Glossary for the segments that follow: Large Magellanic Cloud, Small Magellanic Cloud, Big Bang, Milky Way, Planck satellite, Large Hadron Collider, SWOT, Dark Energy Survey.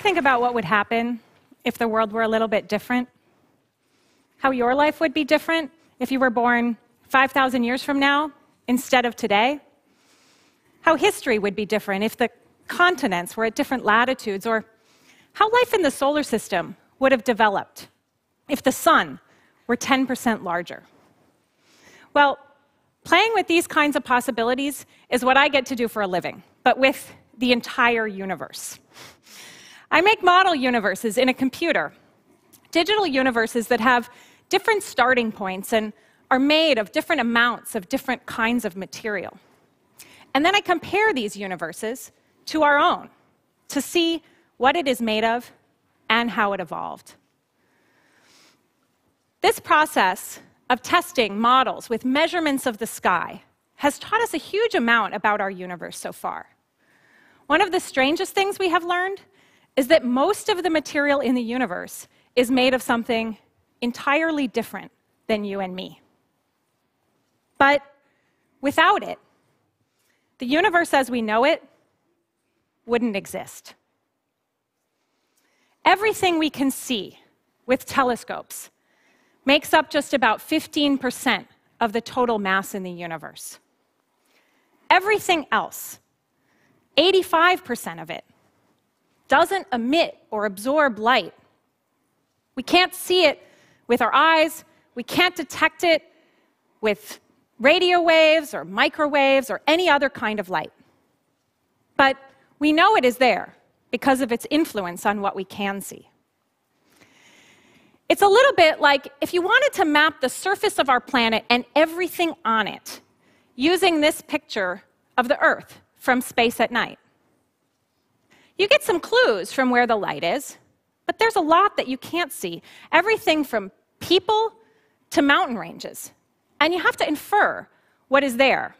ever think about what would happen if the world were a little bit different? How your life would be different if you were born 5,000 years from now instead of today? How history would be different if the continents were at different latitudes, or how life in the solar system would have developed if the sun were 10% larger? Well, playing with these kinds of possibilities is what I get to do for a living, but with the entire universe. I make model universes in a computer, digital universes that have different starting points and are made of different amounts of different kinds of material. And then I compare these universes to our own to see what it is made of and how it evolved. This process of testing models with measurements of the sky has taught us a huge amount about our universe so far. One of the strangest things we have learned is that most of the material in the universe is made of something entirely different than you and me. But without it, the universe as we know it wouldn't exist. Everything we can see with telescopes makes up just about 15% of the total mass in the universe. Everything else, 85% of it, doesn't emit or absorb light. We can't see it with our eyes. We can't detect it with radio waves or microwaves or any other kind of light. But we know it is there because of its influence on what we can see. It's a little bit like if you wanted to map the surface of our planet and everything on it using this picture of the Earth from space at night. You get some clues from where the light is, but there's a lot that you can't see, everything from people to mountain ranges. And you have to infer what is there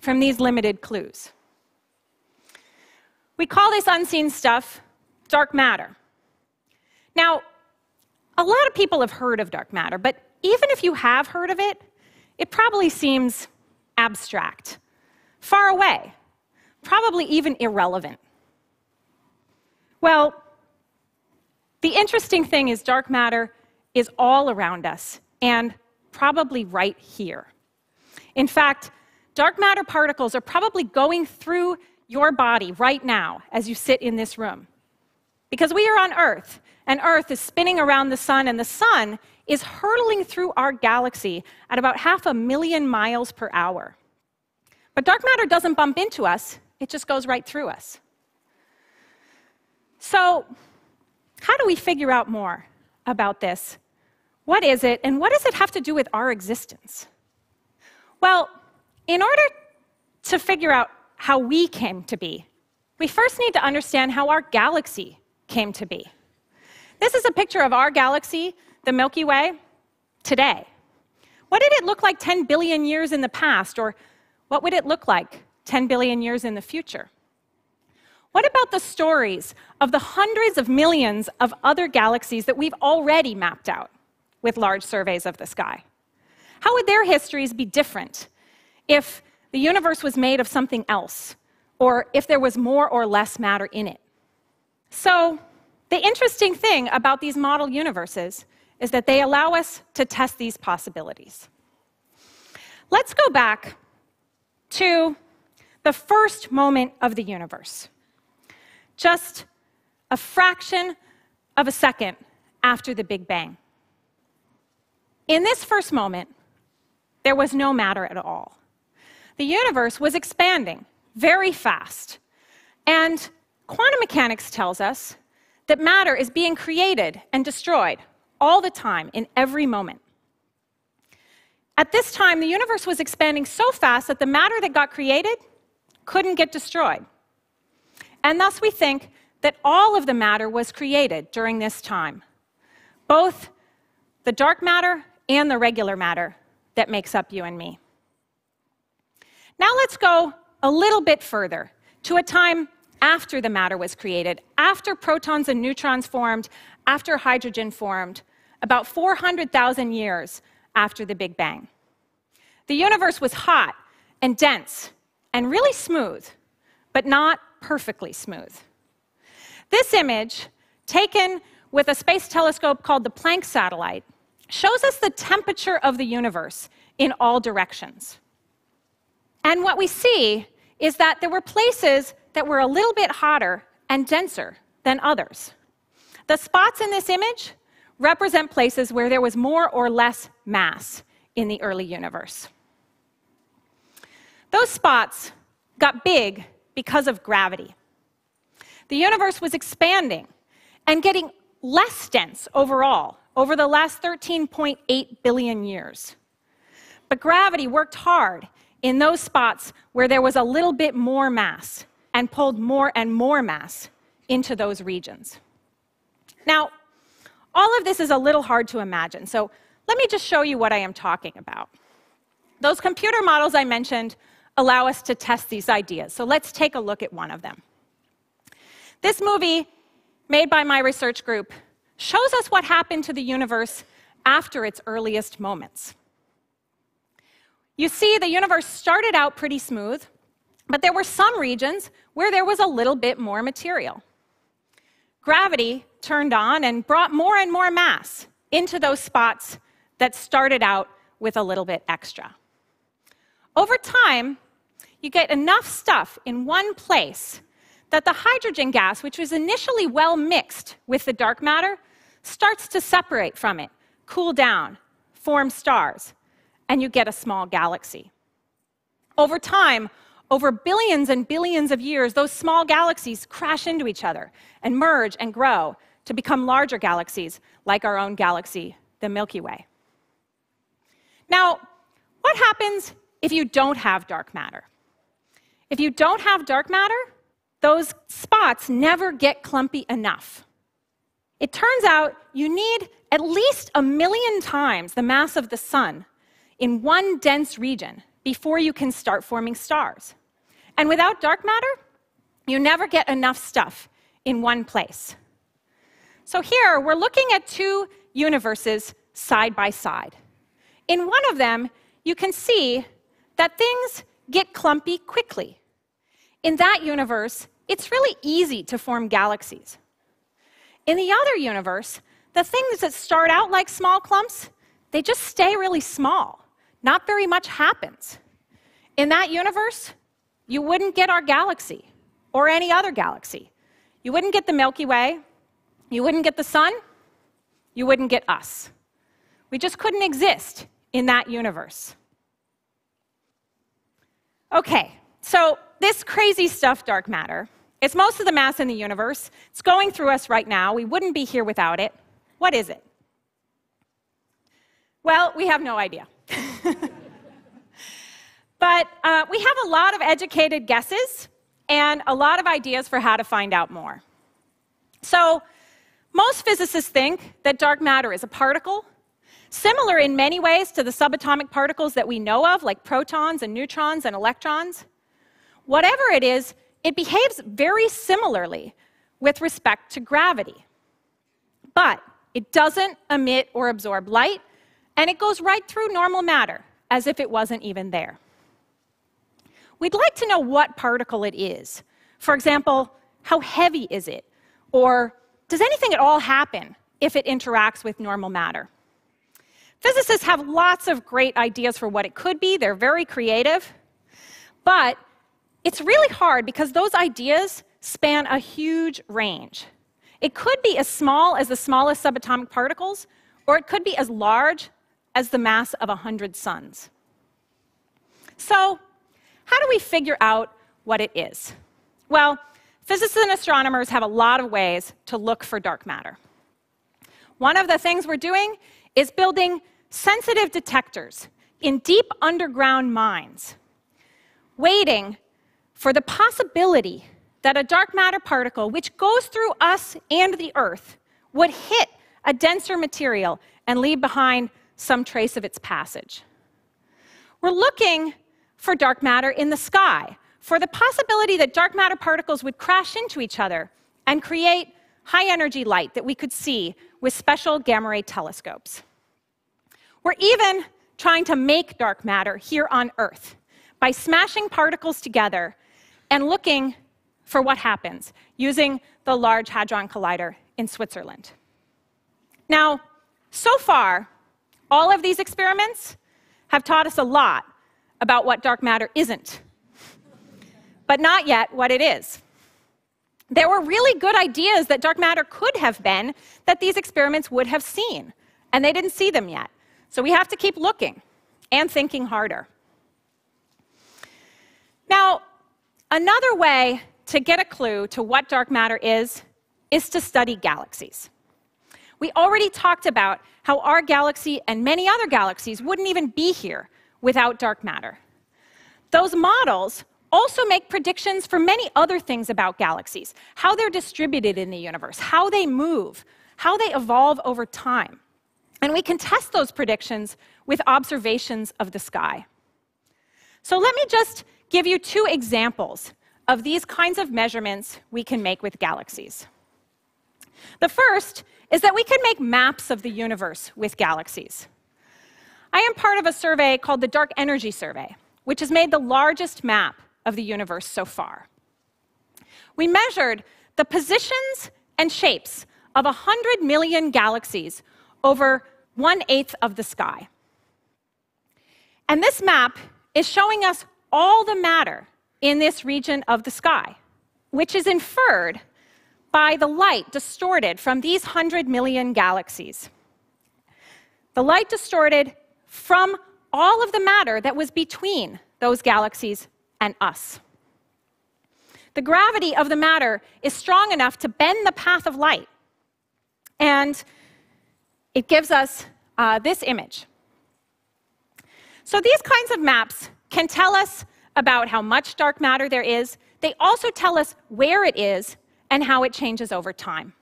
from these limited clues. We call this unseen stuff dark matter. Now, a lot of people have heard of dark matter, but even if you have heard of it, it probably seems abstract, far away, probably even irrelevant. Well, the interesting thing is dark matter is all around us, and probably right here. In fact, dark matter particles are probably going through your body right now as you sit in this room. Because we are on Earth, and Earth is spinning around the sun, and the sun is hurtling through our galaxy at about 500,000 miles per hour. But dark matter doesn't bump into us, it just goes right through us. So, how do we figure out more about this? What is it, and what does it have to do with our existence? Well, in order to figure out how we came to be, we first need to understand how our galaxy came to be. This is a picture of our galaxy, the Milky Way, today. What did it look like 10 billion years in the past, or what would it look like 10 billion years in the future? What about the stories of the hundreds of millions of other galaxies that we've already mapped out with large surveys of the sky? How would their histories be different if the universe was made of something else, or if there was more or less matter in it? So, the interesting thing about these model universes is that they allow us to test these possibilities. Let's go back to the first moment of the universe, just a fraction of a second after the Big Bang. In this first moment, there was no matter at all. The universe was expanding very fast. And quantum mechanics tells us that matter is being created and destroyed all the time, in every moment. At this time, the universe was expanding so fast that the matter that got created couldn't get destroyed. And thus we think that all of the matter was created during this time, both the dark matter and the regular matter that makes up you and me. Now let's go a little bit further to a time after the matter was created, after protons and neutrons formed, after hydrogen formed, about 400,000 years after the Big Bang. The universe was hot and dense and really smooth, but not perfectly smooth. This image, taken with a space telescope called the Planck satellite, shows us the temperature of the universe in all directions. And what we see is that there were places that were a little bit hotter and denser than others. The spots in this image represent places where there was more or less mass in the early universe. Those spots got big because of gravity. The universe was expanding and getting less dense overall over the last 13.8 billion years. But gravity worked hard in those spots where there was a little bit more mass and pulled more and more mass into those regions. Now, all of this is a little hard to imagine, so let me just show you what I am talking about. Those computer models I mentioned allow us to test these ideas, so let's take a look at one of them. This movie, made by my research group, shows us what happened to the universe after its earliest moments. You see, the universe started out pretty smooth, but there were some regions where there was a little bit more material. Gravity turned on and brought more and more mass into those spots that started out with a little bit extra. Over time, you get enough stuff in one place that the hydrogen gas, which was initially well mixed with the dark matter, starts to separate from it, cool down, form stars, and you get a small galaxy. Over time, over billions and billions of years, those small galaxies crash into each other and merge and grow to become larger galaxies, like our own galaxy, the Milky Way. Now, what happens if you don't have dark matter? If you don't have dark matter, those spots never get clumpy enough. It turns out you need at least 1 million times the mass of the sun in one dense region before you can start forming stars. And without dark matter, you never get enough stuff in one place. So here, we're looking at two universes side by side. In one of them, you can see that things get clumpy quickly. In that universe, it's really easy to form galaxies. In the other universe, the things that start out like small clumps, they just stay really small. Not very much happens. In that universe, you wouldn't get our galaxy or any other galaxy. You wouldn't get the Milky Way. You wouldn't get the sun. You wouldn't get us. We just couldn't exist in that universe. Okay, so this crazy stuff, dark matter, it's most of the mass in the universe. It's going through us right now. We wouldn't be here without it. What is it? Well, we have no idea. But we have a lot of educated guesses and a lot of ideas for how to find out more. So most physicists think that dark matter is a particle, similar in many ways to the subatomic particles that we know of, like protons and neutrons and electrons. Whatever it is, it behaves very similarly with respect to gravity. But it doesn't emit or absorb light, and it goes right through normal matter, as if it wasn't even there. We'd like to know what particle it is. For example, how heavy is it? Or does anything at all happen if it interacts with normal matter? Physicists have lots of great ideas for what it could be. They're very creative. But it's really hard because those ideas span a huge range. It could be as small as the smallest subatomic particles, or it could be as large as the mass of 100 suns. So, how do we figure out what it is? Well, physicists and astronomers have a lot of ways to look for dark matter. One of the things we're doing is building sensitive detectors in deep underground mines, waiting for the possibility that a dark matter particle, which goes through us and the Earth, would hit a denser material and leave behind some trace of its passage. We're looking for dark matter in the sky, for the possibility that dark matter particles would crash into each other and create high-energy light that we could see with special gamma-ray telescopes. We're even trying to make dark matter here on Earth by smashing particles together and looking for what happens using the Large Hadron Collider in Switzerland. Now, so far, all of these experiments have taught us a lot about what dark matter isn't, but not yet what it is. There were really good ideas that dark matter could have been that these experiments would have seen, and they didn't see them yet. So we have to keep looking and thinking harder. Now, another way to get a clue to what dark matter is to study galaxies. We already talked about how our galaxy and many other galaxies wouldn't even be here without dark matter. Those models also make predictions for many other things about galaxies, how they're distributed in the universe, how they move, how they evolve over time. And we can test those predictions with observations of the sky. So let me just give you two examples of these kinds of measurements we can make with galaxies. The first is that we can make maps of the universe with galaxies. I am part of a survey called the Dark Energy Survey, which has made the largest map of the universe so far. We measured the positions and shapes of 100 million galaxies over 1/8 of the sky. And this map is showing us all the matter in this region of the sky, which is inferred by the light distorted from these 100 million galaxies. The light distorted from all of the matter that was between those galaxies and us. The gravity of the matter is strong enough to bend the path of light, and it gives us this image. So these kinds of maps can tell us about how much dark matter there is. They also tell us where it is and how it changes over time.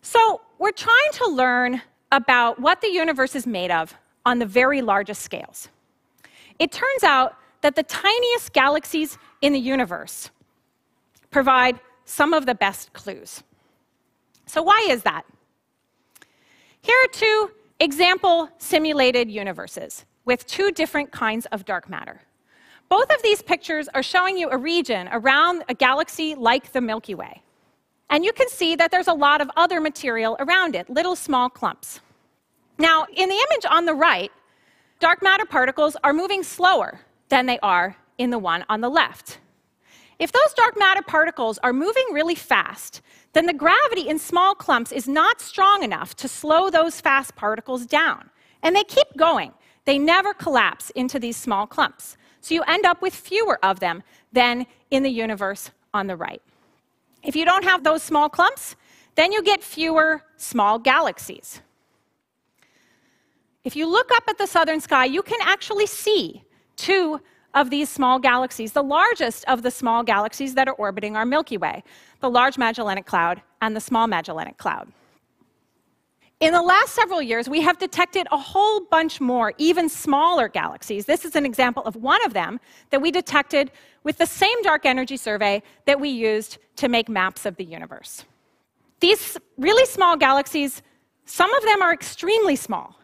So we're trying to learn about what the universe is made of on the very largest scales. It turns out that the tiniest galaxies in the universe provide some of the best clues. So why is that? Here are two example simulated universes with two different kinds of dark matter. Both of these pictures are showing you a region around a galaxy like the Milky Way. And you can see that there's a lot of other material around it, little small clumps. Now, in the image on the right, dark matter particles are moving slower than they are in the one on the left. If those dark matter particles are moving really fast, then the gravity in small clumps is not strong enough to slow those fast particles down. And they keep going. They never collapse into these small clumps. So you end up with fewer of them than in the universe on the right. If you don't have those small clumps, then you get fewer small galaxies. If you look up at the southern sky, you can actually see two of these small galaxies, the largest of the small galaxies that are orbiting our Milky Way, the Large Magellanic Cloud and the Small Magellanic Cloud. In the last several years, we have detected a whole bunch more, even smaller galaxies. This is an example of one of them that we detected with the same dark energy survey that we used to make maps of the universe. These really small galaxies, some of them are extremely small.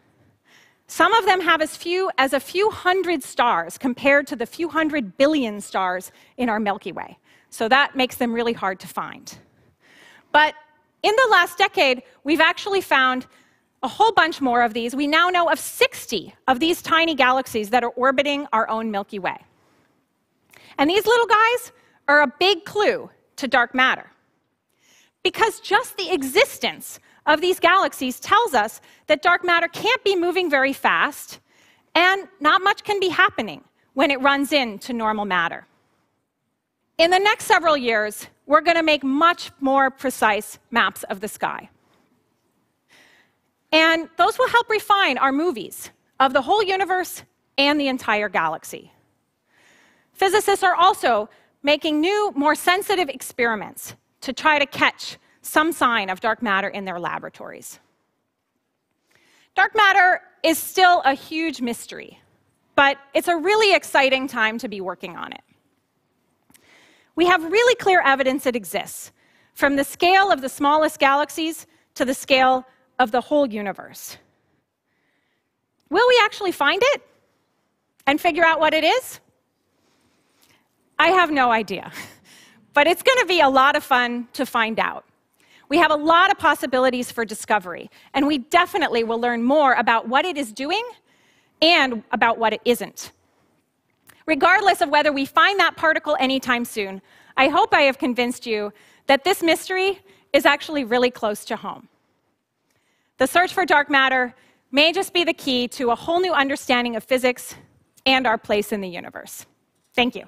Some of them have as few as a few hundred stars compared to the few hundred billion stars in our Milky Way. So that makes them really hard to find. But in the last decade, we've actually found a whole bunch more of these. We now know of 60 of these tiny galaxies that are orbiting our own Milky Way. And these little guys are a big clue to dark matter, because just the existence of these galaxies tells us that dark matter can't be moving very fast, and not much can be happening when it runs into normal matter. In the next several years, we're going to make much more precise maps of the sky. And those will help refine our movies of the whole universe and the entire galaxy. Physicists are also making new, more sensitive experiments to try to catch some sign of dark matter in their laboratories. Dark matter is still a huge mystery, but it's a really exciting time to be working on it. We have really clear evidence it exists, from the scale of the smallest galaxies to the scale of the whole universe. Will we actually find it and figure out what it is? I have no idea, But it's going to be a lot of fun to find out. We have a lot of possibilities for discovery, and we definitely will learn more about what it is doing and about what it isn't. Regardless of whether we find that particle anytime soon, I hope I have convinced you that this mystery is actually really close to home. The search for dark matter may just be the key to a whole new understanding of physics and our place in the universe. Thank you.